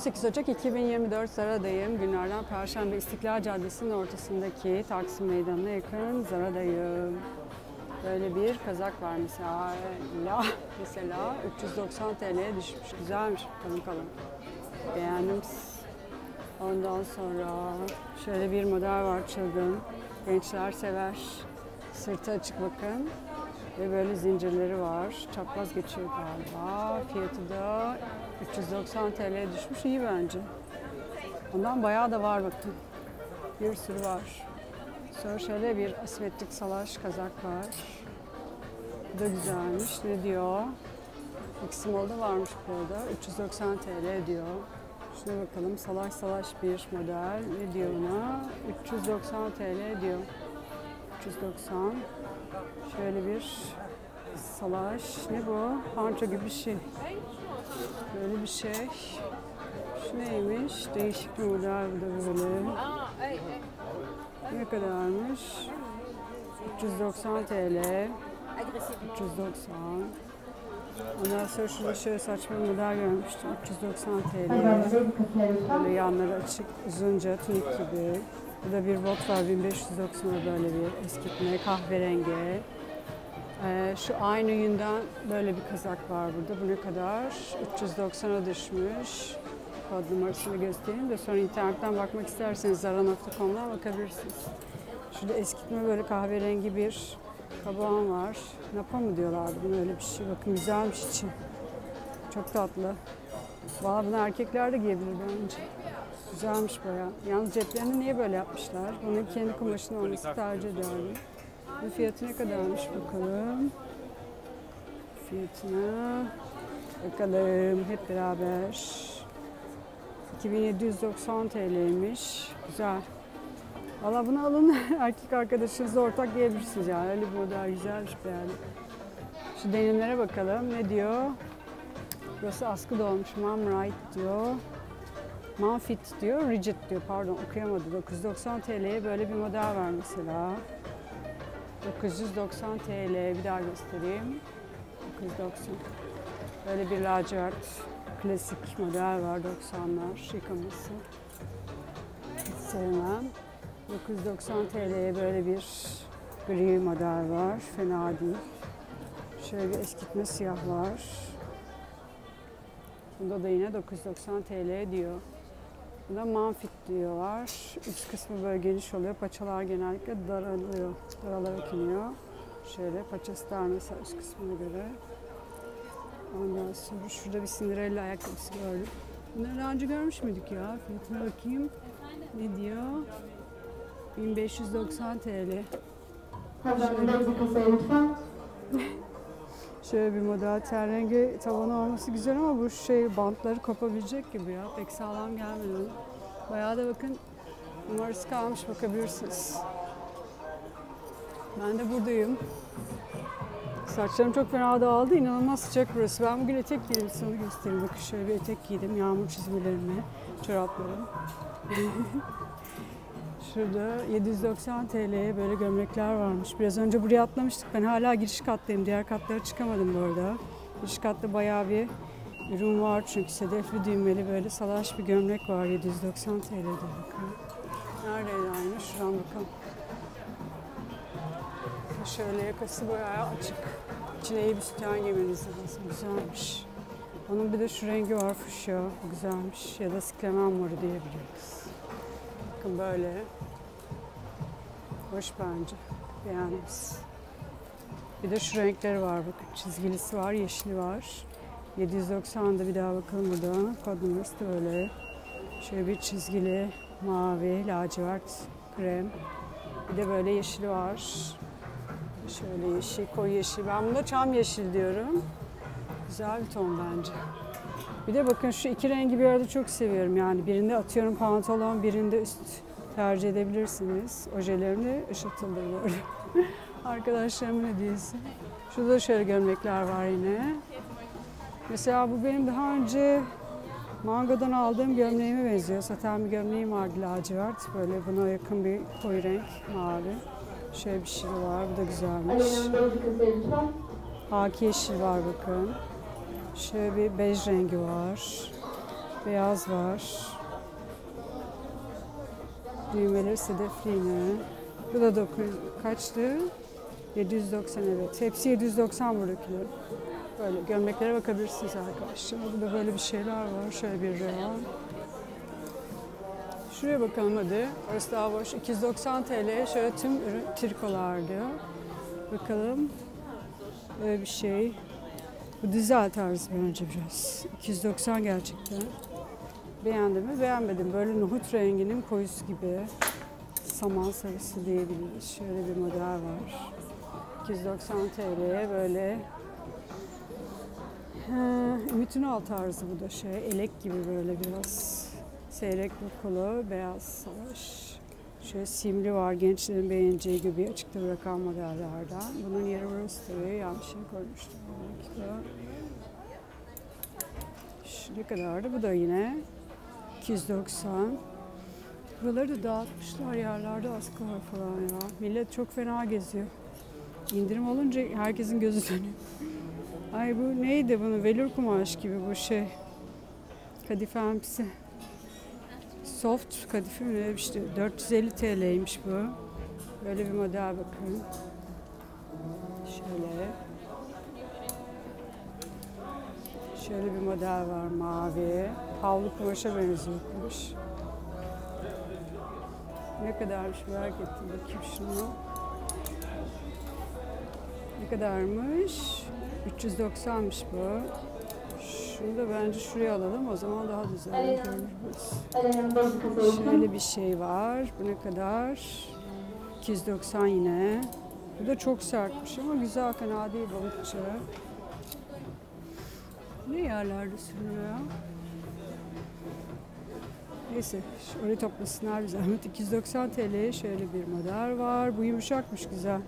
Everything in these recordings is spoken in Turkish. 18 Ocak 2024 ZARA'dayım. Günlerden Perşembe İstiklal Caddesi'nin ortasındaki Taksim Meydanı'na yakın ZARA'dayım. Böyle bir kazak var mesela 390 TL'ye düşmüş. Güzelmiş, kalın. Beğendim. Ondan sonra şöyle bir model var, çılgın. Gençler sever. Sırtı açık bakın. Ve böyle zincirleri var. Çapraz geçiyor galiba. Fiyatı da 390 TL'ye düşmüş. İyi bence. Ondan bayağı da var bakın. Bir sürü var. Sonra şöyle bir asimetrik salaş kazak var. Bu da güzelmiş. Ne diyor? Xmol'da varmış burada. 390 TL diyor. Şuna bakalım. Salaş bir model. Ne diyor buna? 390 TL diyor. 390. Şöyle bir salaş. Ne bu? Panço gibi bir şey. Böyle bir şey. Şu neymiş? Değişik bir model bu da böyle. Ne kadarmış? 390 TL. 390. Ondan sonra şurada şöyle saçma bir model görmüştüm. 390 TL. Böyle yanları açık, uzunca, tunik gibi. Burada bir bot var, 1590 böyle bir eskitme, kahverengi. Şu aynı yünden böyle bir kazak var burada. Bu ne kadar? 390'a düşmüş. Kod numarasını göstereyim de sonra internetten bakmak isterseniz zara.com'dan bakabilirsiniz. Şurada eskitme böyle kahverengi bir kabağım var. Napa mı diyorlardı buna, öyle bir şey. Bakın güzelmiş için. Çok tatlı. Valla bunu erkekler de giyebilir bence. Güzelmiş bayağı. Yalnız ceplerini niye böyle yapmışlar? Bunun kendi kumaşının olması tercih ederdim. Bu fiyatı ne kadarmış bakalım. Fiyatına bakalım hep beraber. 2790 TL'ymiş. Güzel. Valla bunu alın. Erkek arkadaşınızla ortak giyebilirsiniz yani. Öyle bir model güzelmiş yani. Şu denimlere bakalım. Ne diyor? Burası askı dolmuş. Mom right diyor. Manfit diyor, rigid diyor. Pardon okuyamadım. 990 TL'ye böyle bir model var mesela. 990 TL. Bir daha göstereyim. 990. Böyle bir lacivert klasik model var. 90'lar yıkaması. Hiç sevmem. 990 TL'ye böyle bir gri model var. Fena değil. Şöyle bir eskitme siyah var. Bunda da yine 990 TL diyor. Bunda manfit diyorlar. Üst kısmı böyle geniş oluyor. Paçalar genellikle daralıyor. Daralara kiniyor. Şöyle paçası dar mesela üst kısmına göre. Ondan sonra şurada bir Cinderella ayakkabısı gördüm. Bunları daha önce görmüş müydük ya? Fiyatına bakayım. Ne diyor? 1590 TL. Şöyle bir model ten rengi tavanı olması güzel ama bu şey bantları kopabilecek gibi ya. Pek sağlam gelmedi. Bayağı da bakın numarası kalmış, bakabilirsiniz. Ben de buradayım. Saçlarım çok fena dağıldı. İnanılmaz sıcak burası. Ben bugün etek giydim, sana göstereyim. Bakın şöyle bir etek giydim. Yağmur çizmelerimi, çoraplarım. Şurada 790 TL'ye böyle gömlekler varmış. Biraz önce buraya atlamıştık. Ben hala giriş kattayım. Diğer katlara çıkamadım bu arada. Giriş katta bayağı bir ürün var çünkü sedefli düğmeli böyle salaş bir gömlek var. 790 TL'de bakın. Neredeydi aynı? Şuradan bakalım. Şöyle yakası bayağı açık. İçine iyi bir sütyen giymeniz lazım. Güzelmiş. Onun bir de şu rengi var, fuşya. Güzelmiş. Ya da siklemen moru diyebiliriz. Bakın böyle. Hoş bence. Beğeniriz. Bir de şu renkleri var. Bakın çizgilisi var, yeşili var. 790'da bir daha bakalım burada. Kod numarası da böyle. Şöyle bir çizgili, mavi, lacivert, krem. Bir de böyle yeşili var. Şöyle yeşil, koyu yeşil. Ben buna çam yeşil diyorum. Güzel bir ton bence. Bir de bakın şu iki rengi bir arada çok seviyorum. Yani birinde atıyorum pantolon, birinde üst tercih edebilirsiniz. Ojelerim de ışıltıldı böyle. Arkadaşlarımın hediyesi. Şurada şöyle gömlekler var yine. Mesela bu benim daha önce Mango'dan aldığım gömleğime benziyor. Saten bir gömleğim vardı, lacivert. Böyle buna yakın bir koyu renk, mavi. Şöyle bir şey var, bu da güzelmiş. Haki yeşil var bakın. Şöyle bir bej rengi var. Beyaz var. Düğmeleri sedefli yine. Bu da kaçtı? 790, evet. Hepsi 790 buradakiler. Böyle gömleklere bakabilirsiniz arkadaşlar. Burada böyle bir şeyler var. Şöyle bir real. Şuraya bakalım hadi. Orası daha boş. 290 TL. Şöyle tüm ürün trikolar diyor. Bakalım. Böyle bir şey. Bu dizel tarzı bence biraz. 290 gerçekten. Beğendim mi? Beğenmedim. Böyle nohut renginin koyusu gibi. Saman sarısı diyebiliriz. Şöyle bir model var. 290 TL'ye böyle. Ümit Ünal tarzı bu da şey. Elek gibi böyle biraz. Seyrek bukulu, beyaz savaş. Şöyle simli var. Gençlerin beğeneceği gibi açıkta bırakan modellerden. Bunun yeri burası tabii. Yanlış şey koymuştum. Ne kadardı? Bu da yine 290. Buraları da dağıtmışlar yerlerde, askı var falan ya. Millet çok fena geziyor. İndirim olunca herkesin gözü dönüyor. Ay bu neydi bunu? Velür kumaş gibi bu şey. Kadife elbise. Soft kadife mi? İşte 450 TL'ymiş bu. Böyle bir model bakın. Şöyle. Şöyle bir model var mavi. Havlu kumaşa benziyor kumaş. Ne kadarmış merak ettim. Bakayım şunu. Ne kadarmış? 390'mış bu. Şunu da bence şuraya alalım. O zaman daha güzel görürüz. Şöyle bir şey var. Bu ne kadar? 290 yine. Bu da çok sertmiş ama güzel, fena değil balıkçı. Ne yerlerde sürüyor? Neyse, orayı toplasınlar bir zahmet. 290 TL'ye şöyle bir model var. Bu yumuşakmış, güzel.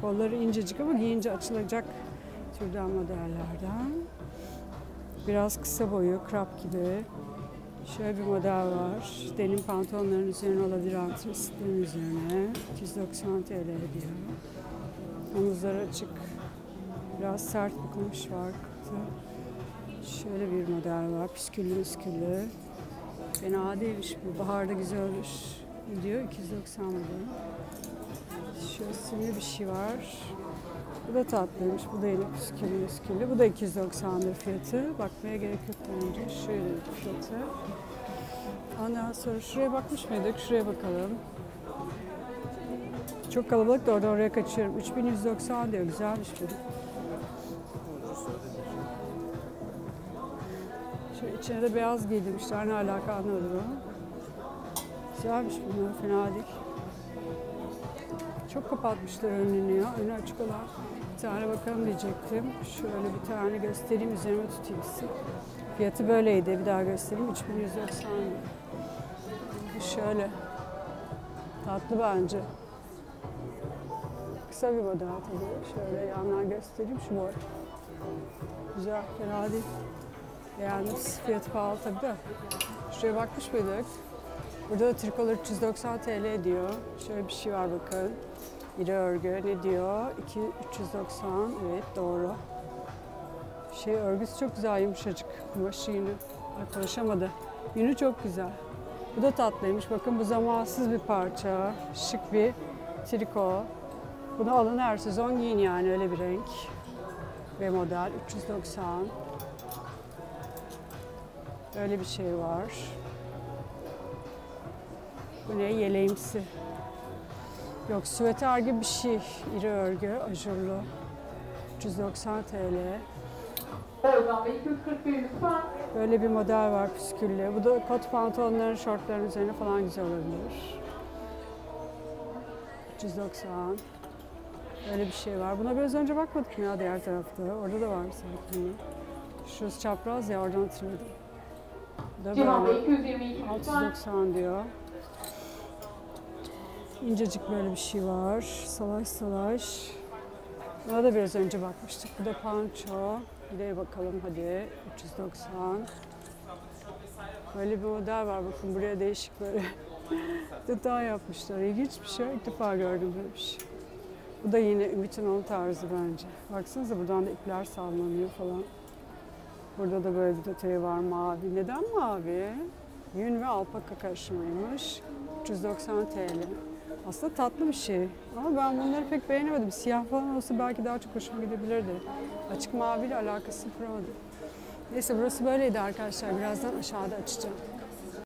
Kolları incecik ama giyince açılacak türden modellerden. Biraz kısa boyu, krap gibi. Şöyle bir model var. Denim pantolonların üzerine olabilir, antresitlerin üzerine. 290 TL diyor. Omuzları açık. Biraz sert bir kumaş var. Şöyle bir model var. Püsküllü püsküllü. Fena değilmiş bu. Baharda güzel olur diyor. 290 lira. Şöyle sinirli bir şey var. Bu da tatlıymış. Bu da yine püsküllü püsküllü. Bu da 290 lira fiyatı. Bakmaya gerek yok bence. Şöyle bir fiyatı. Ondan sonra şuraya bakmış mıydık? Şuraya bakalım. Çok kalabalık da oradan oraya kaçıyorum. 3190 diyor. Güzelmiş bu. İçine de beyaz giydirmişler. Ne alaka anlamadım ama. Güzelmiş bunlar. Fena değil. Çok kapatmışlar önünü ya. Önü açık olan bir tane bakalım diyecektim. Şöyle bir tane göstereyim. Üzerime tutayım size. Fiyatı böyleydi. Bir daha göstereyim. 3190 lira. Şöyle. Tatlı bence. Kısa bir model tabii. Şöyle yandan göstereyim. Şu boy. Güzel. Fena değil. Yani fiyatı pahalı tabii de. Şuraya bakmış mıydık? Burada da trikolar 390 TL diyor. Şöyle bir şey var bakın. İri örgü ne diyor? 390, evet doğru. Şey örgüsü çok güzel, yumuşacık kumaşı yünü. Konuşamadı. Yünü çok güzel. Bu da tatlıymış. Bakın bu zamansız bir parça. Şık bir triko. Bunu alın her sezon giyin yani, öyle bir renk. Ve model 390. Öyle bir şey var. Bu ne? Yeleğimsi. Yok, süveter gibi bir şey. İri örgü, ajurlu. 390 TL. Böyle bir model var püsküllü. Bu da kot pantolonların, şortların üzerine falan güzel olabilir. 390. Öyle bir şey var. Buna biraz önce bakmadık mı ya diğer tarafta? Orada da var mı sanki? Şurası çapraz ya, oradan hatırladım. Cihan Bey 222 690 diyor. İncecik böyle bir şey var. Salaş salaş. Buna da biraz önce bakmıştık. Bu da panço. Bir de bakalım hadi. 390. Böyle bir model var. Bakın buraya değişik böyle detay yapmışlar. İlginç bir şey. İlk defa gördüm böyle bir şey. Bu da yine Ümit'in onun tarzı bence. Baksanıza buradan da ipler sallanıyor falan. Burada da böyle bir detayı var, mavi. Neden mavi? Yün ve alpaka karışımıymış. 390 TL. Aslında tatlı bir şey. Ama ben bunları pek beğenemedim. Siyah falan olsa belki daha çok hoşuma gidebilirdi. Açık maviyle alakası kuramadım. Neyse burası böyleydi arkadaşlar. Birazdan aşağıda açacağım.